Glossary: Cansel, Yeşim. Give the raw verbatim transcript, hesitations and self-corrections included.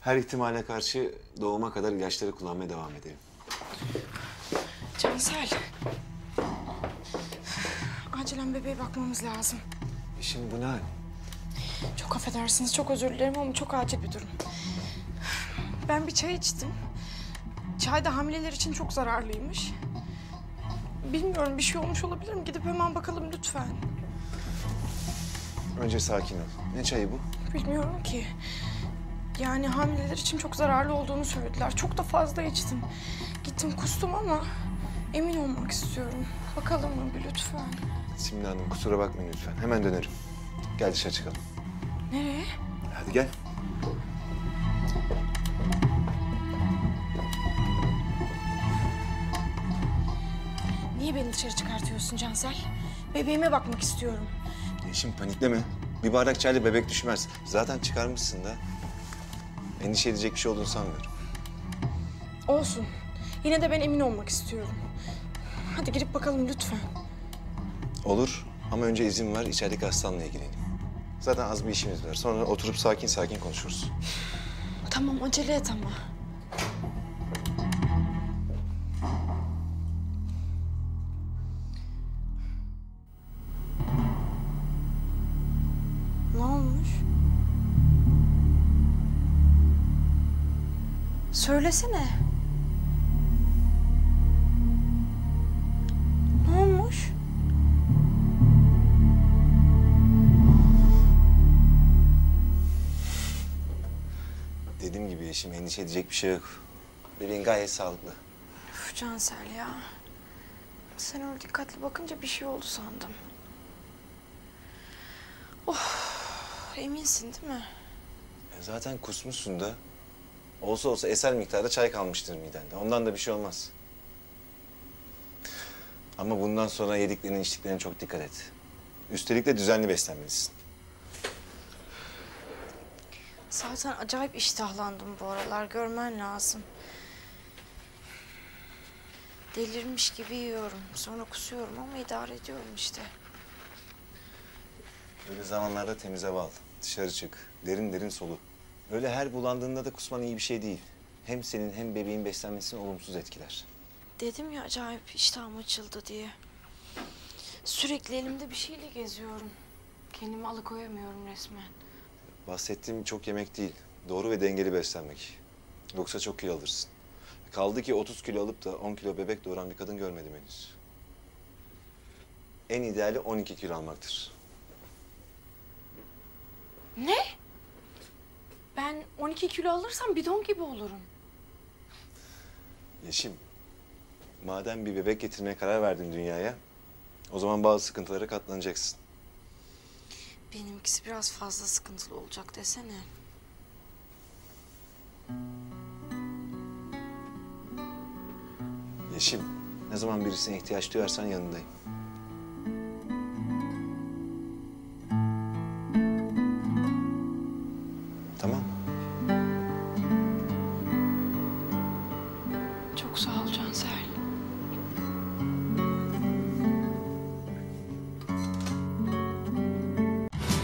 Her ihtimale karşı doğuma kadar ilaçları kullanmaya devam edelim. Cansel. Acilen bebeğe bakmamız lazım. Şimdi bu ne? Çok affedersiniz, çok özür dilerim ama çok acil bir durum. Ben bir çay içtim. Çay da hamileler için çok zararlıymış. Bilmiyorum, bir şey olmuş olabilir mi? Gidip hemen bakalım lütfen. Önce sakin ol. Ne çayı bu? Bilmiyorum ki. Yani hamileler için çok zararlı olduğunu söylediler. Çok da fazla içtim. Gittim kustum ama emin olmak istiyorum. Bakalım mı bir lütfen? Simli Hanım, kusura bakmayın lütfen. Hemen dönerim. Gel dışarı çıkalım. Nereye? Hadi gel. Niye beni dışarı çıkartıyorsun Cansel? Bebeğime bakmak istiyorum. Yeşim, panikleme. Bir bardak çayla bebek düşmez. Zaten çıkarmışsın da. Endişe edecek bir şey olduğunu sanmıyorum. Olsun. Yine de ben emin olmak istiyorum. Hadi girip bakalım lütfen. Olur ama önce izin ver, içerideki hastanla ilgileneyim. Zaten az bir işimiz var. Sonra oturup sakin sakin konuşuruz. Tamam, acele et ama. Ne olmuş? Söylesene. Ne olmuş? Dediğim gibi Yeşim, endişe edecek bir şey yok. Bebeğin gayet sağlıklı. Üf Cansel ya. Sen öyle dikkatli bakınca bir şey oldu sandım. Oh, eminsin değil mi? E zaten kusmuşsun da. Olsa olsa eser miktarda çay kalmıştır midende. Ondan da bir şey olmaz. Ama bundan sonra yediklerine, içtiklerine çok dikkat et. Üstelik de düzenli beslenmelisin. Zaten acayip iştahlandım bu aralar. Görmen lazım. Delirmiş gibi yiyorum. Sonra kusuyorum ama idare ediyorum işte. Böyle zamanlarda temiz hava al. Dışarı çık. Derin derin soluk. Öyle her bulandığında da kusman iyi bir şey değil. Hem senin hem bebeğin beslenmesini olumsuz etkiler. Dedim ya acayip iştahım açıldı diye. Sürekli elimde bir şeyle geziyorum. Kendimi alıkoyamıyorum resmen. Bahsettiğim çok yemek değil. Doğru ve dengeli beslenmek. Yoksa çok kilo alırsın. Kaldı ki otuz kilo alıp da on kilo bebek doğuran bir kadın görmedim henüz. En ideali on iki kilo almaktır. Ne? Ben on iki kilo alırsam bidon gibi olurum. Yeşim, madem bir bebek getirmeye karar verdin dünyaya, o zaman bazı sıkıntılara katlanacaksın. Benimkisi biraz fazla sıkıntılı olacak desene. Yeşim, ne zaman birisine ihtiyaç duyarsan yanındayım. Tamam. Çok sağ ol Cansel.